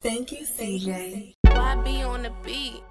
Thank you, CJ. YB on the beat.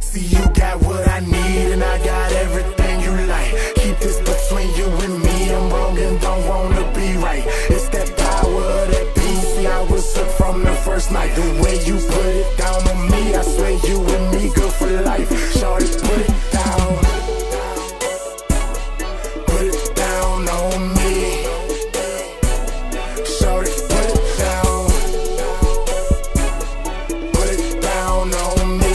See, you got what I need and I got everything you like. Keep this between you and me, I'm wrong and don't wanna be right. It's that power of that beat, see I was hooked from the first night. The way you put it down on me, I swear you and me good for life. Shorty, put it down. Put it down on me. Shorty, put it down. Put it down on me.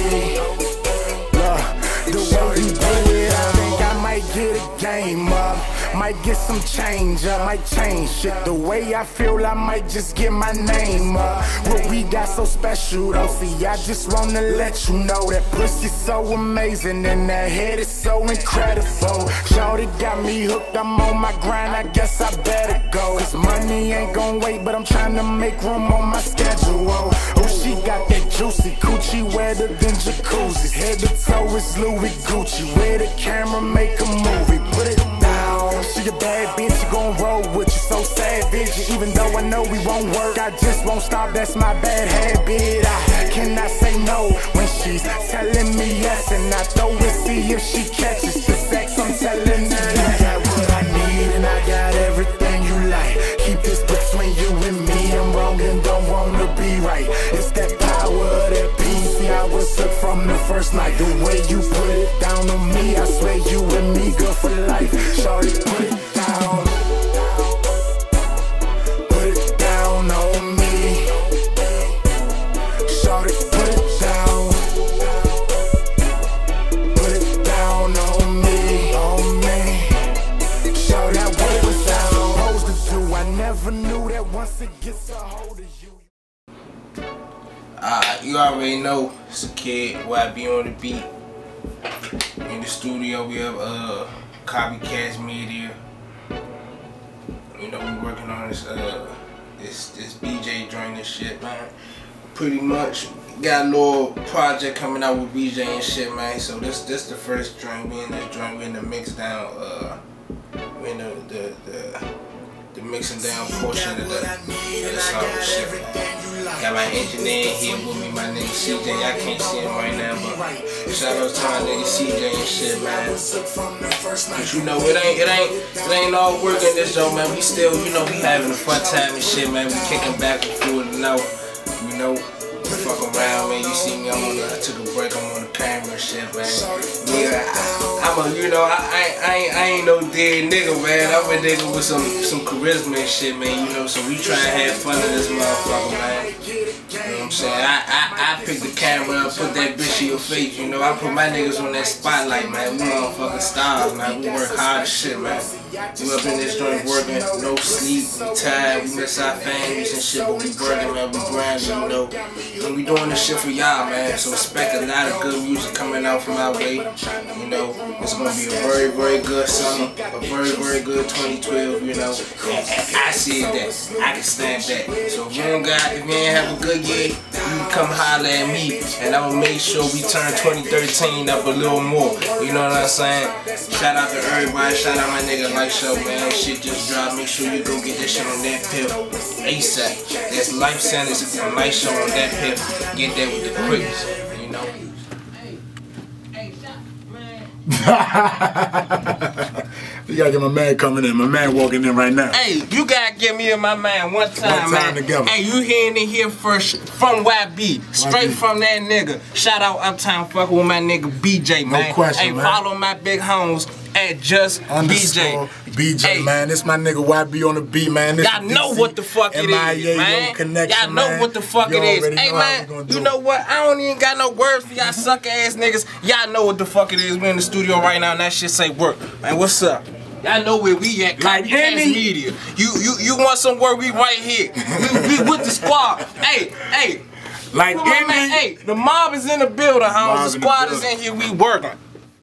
Get a game up, might get some change up, might change shit. The way I feel, I might just get my name up. What we got so special though, see I just wanna let you know that pussy's so amazing and that head is so incredible. Shorty got me hooked, I'm on my grind, I guess I better go. This money ain't gon' wait, but I'm tryna make room on my schedule. Oh, she got that juicy coochie, wetter than jacuzzis. Head to toe is Louis Gucci, where the camera make a move. Put it down. She a bad bitch, she gon' roll with you. So savage, even though I know we won't work, I just won't stop, that's my bad habit. I cannot say no when she's telling me yes, and I throw it, see if she catches the sex, I'm telling her that. You got what I need and I got everything you like. Keep this between you and me, I'm wrong and don't wanna be right. It's that power of that piece, see I was hooked from the first night. The way you put it down on me, I swear you and me good for life. Shorty, put it down. Put it down on me. Shorty, put it down. Put it down on me. On me. Shorty, put it down. Supposed to do, I never knew that once it gets a hold of you. You already know, it's a kid, YB on the beat. In the studio we have Copycat Media. You know we working on this this B-Jay joint and shit, man. Pretty much got a little project coming out with B-Jay and shit, man. So this the first joint. We in this joint, we in the mix down, we in the mixing down portion of the song shit, man. Got my engineer here with me, my nigga CJ. I can't see him right now, but shout out to my nigga CJ and shit, man. But you know, it ain't all work in this show, man. We still, you know, we having a fun time and shit, man. We kicking back and forth, you know, we fuck around, man. You see me, I took a break, I'm on the camera and shit, man. Yeah, I'm a, you know, I ain't no dead nigga, man. I'm a nigga with some charisma and shit, man, you know, so we try to have fun in this motherfucker, man. You know what I'm saying? I pick the camera up, put that bitch in your face, you know. I put my niggas on that spotlight, man. We motherfucking stars, man. We work hard as shit, man. We up in this joint working, no sleep, we tired, we miss our families and shit, but we working, man, we grinding, you know. And we doing this shit for y'all, man, so expect a lot of good music coming out from our way, you know. It's gonna be a very, very good summer, a very, very good 2012, you know. I see that, I can stand that. So if you don't got, if you ain't have a good year, you can come holler at me, and I'm gonna make sure we turn 2013 up a little more, you know what I'm saying? Shout out to everybody, shout out my nigga Life Show, man. Shit just dropped, make sure you go get that shit on that pill ASAP. That's Life Sentence and Life Show on that pill. Get that with the quicks, you know. You gotta get my man coming in, my man walking in right now. Hey, you gotta get me and my man one time, man. Together. Hey, you hearing it here first from YB, straight from that nigga. Shout out Uptown fucking with my nigga B-Jay, man. No question, hey, man. Follow my big homes at just B-Jay. B-Jay, hey, man. This my nigga YB on the beat, man. Y'all know what the fuck it is, man. Y'all know what the fuck it is. Hey, man, you know what? I don't even got no words for y'all sucker ass niggas. Y'all know what the fuck it is. We in the studio right now and that shit say work. Man, what's up? Y'all know where we at. Copycat Media. You want some work? We right here. We with the squad. Hey. The mob is in the building, homies. The squad is in here. We working.